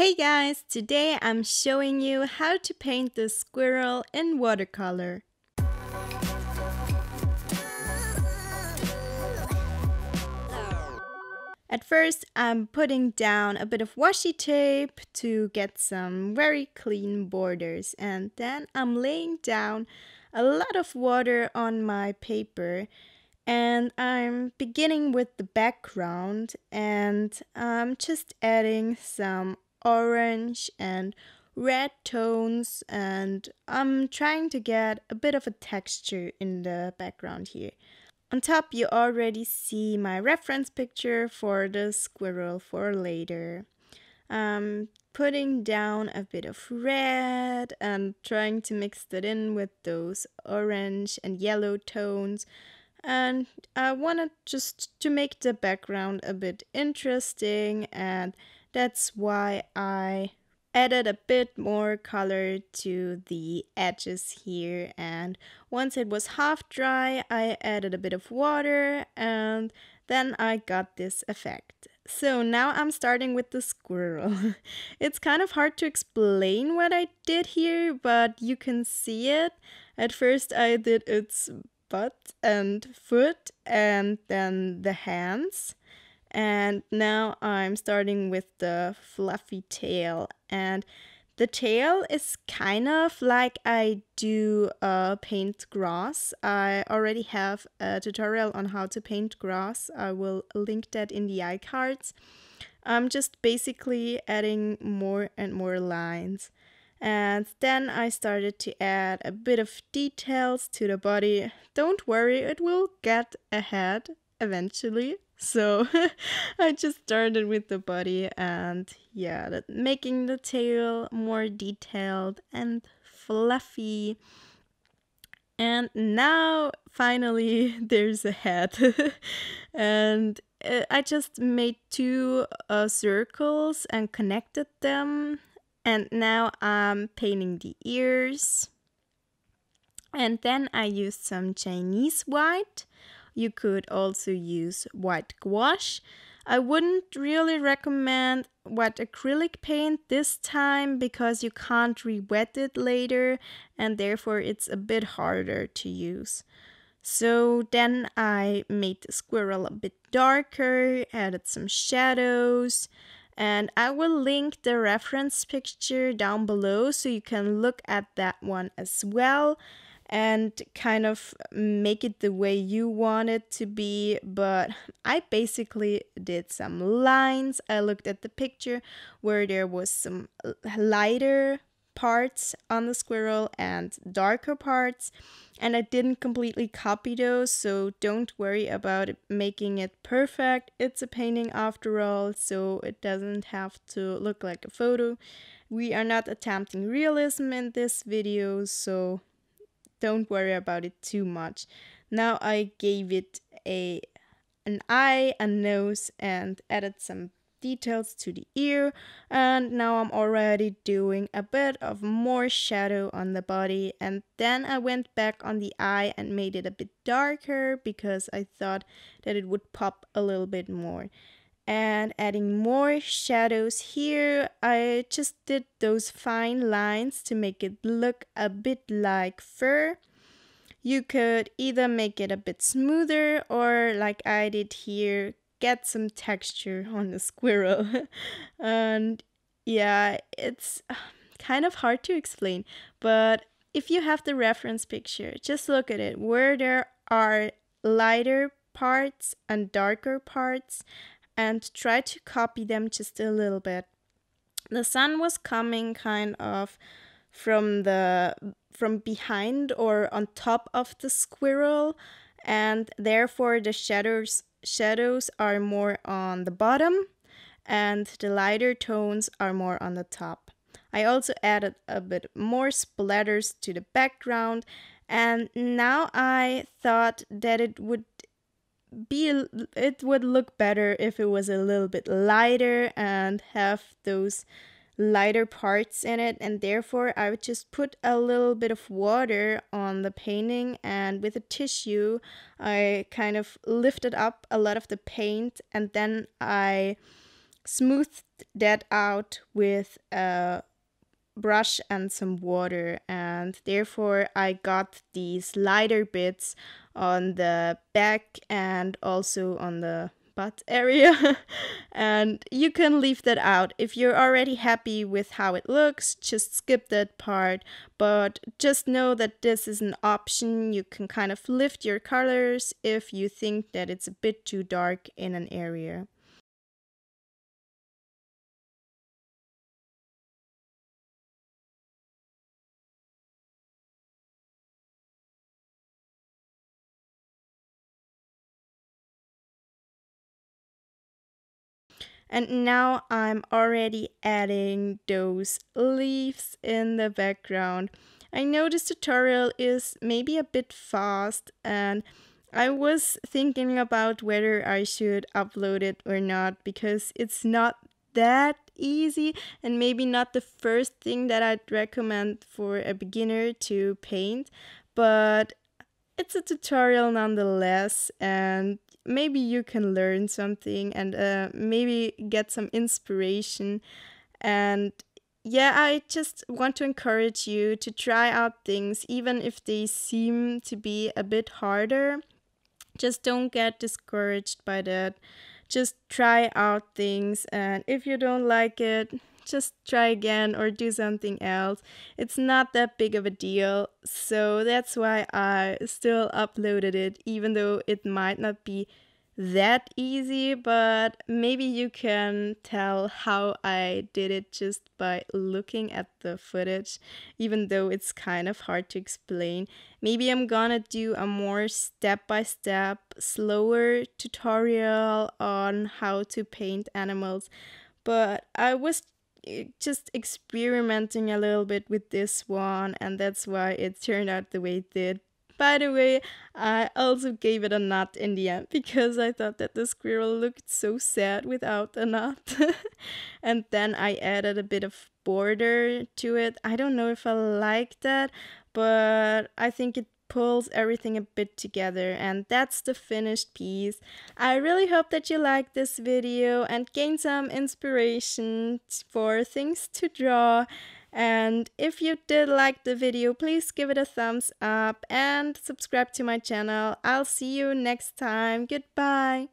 Hey guys, today I'm showing you how to paint the squirrel in watercolor. At first, I'm putting down a bit of washi tape to get some very clean borders, and then I'm laying down a lot of water on my paper. And I'm beginning with the background, and I'm just adding some orange and red tones, and I'm trying to get a bit of a texture in the background here. On top you already see my reference picture for the squirrel for later. I'm putting down a bit of red and trying to mix that in with those orange and yellow tones. And I wanted just to make the background a bit interesting, and that's why I added a bit more color to the edges here. And once it was half dry, I added a bit of water, and then I got this effect. So now I'm starting with the squirrel. It's kind of hard to explain what I did here, but you can see it. At first I did its butt and foot, and then the hands. And now I'm starting with the fluffy tail, and the tail is kind of like I do paint grass. I already have a tutorial on how to paint grass. I will link that in the iCards. I'm just basically adding more and more lines. And then I started to add a bit of details to the body. Don't worry, it will get a head eventually. So I just started with the body, and yeah, making the tail more detailed and fluffy. And now finally there's a head. And I just made two circles and connected them. And now I'm painting the ears. And then I used some Chinese white. You could also use white gouache. I wouldn't really recommend wet acrylic paint this time because you can't re-wet it later, and therefore it's a bit harder to use. So then I made the squirrel a bit darker, added some shadows. And I will link the reference picture down below so you can look at that one as well and kind of make it the way you want it to be. But I basically did some lines. I looked at the picture where there was some lighter parts on the squirrel and darker parts, and I didn't completely copy those, so don't worry about making it perfect. It's a painting after all, so it doesn't have to look like a photo. We are not attempting realism in this video, so don't worry about it too much. Now I gave it an eye, a nose, and added some details to the ear, and now I'm already doing a bit of more shadow on the body. And then I went back on the eye and made it a bit darker because I thought that it would pop a little bit more. And adding more shadows here, I just did those fine lines to make it look a bit like fur. You could either make it a bit smoother or, like I did here, get some texture on the squirrel. And yeah, it's kind of hard to explain, but if you have the reference picture, just look at it where there are lighter parts and darker parts and try to copy them just a little bit. The sun was coming kind of from behind or on top of the squirrel, and therefore the shadows are more on the bottom and the lighter tones are more on the top. I also added a bit more splatters to the background, and now I thought that it would look better if it was a little bit lighter and have those lighter parts in it, and therefore I would just put a little bit of water on the painting, and with a tissue I kind of lifted up a lot of the paint, and then I smoothed that out with a brush and some water, and therefore I got these lighter bits on the back and also on the butt area. And you can leave that out. If you're already happy with how it looks, just skip that part, but just know that this is an option. You can kind of lift your colors if you think that it's a bit too dark in an area. And now I'm already adding those leaves in the background. I know this tutorial is maybe a bit fast, and I was thinking about whether I should upload it or not, because it's not that easy and maybe not the first thing that I'd recommend for a beginner to paint, but it's a tutorial nonetheless, and maybe you can learn something and maybe get some inspiration. And yeah, I just want to encourage you to try out things, even if they seem to be a bit harder. Just don't get discouraged by that. Just try out things, and if you don't like it, just try again or do something else. It's not that big of a deal, so that's why I still uploaded it, even though it might not be that easy, but maybe you can tell how I did it just by looking at the footage, even though it's kind of hard to explain. Maybe I'm gonna do a more step-by-step, slower tutorial on how to paint animals, but I was just experimenting a little bit with this one, and that's why it turned out the way it did. By the way, I also gave it a knot in the end, because I thought that the squirrel looked so sad without a knot. And then I added a bit of border to it. I don't know if I like that, but I think it pulls everything a bit together, and that's the finished piece. I really hope that you liked this video and gained some inspiration for things to draw. And if you did like the video, please give it a thumbs up and subscribe to my channel. I'll see you next time. Goodbye.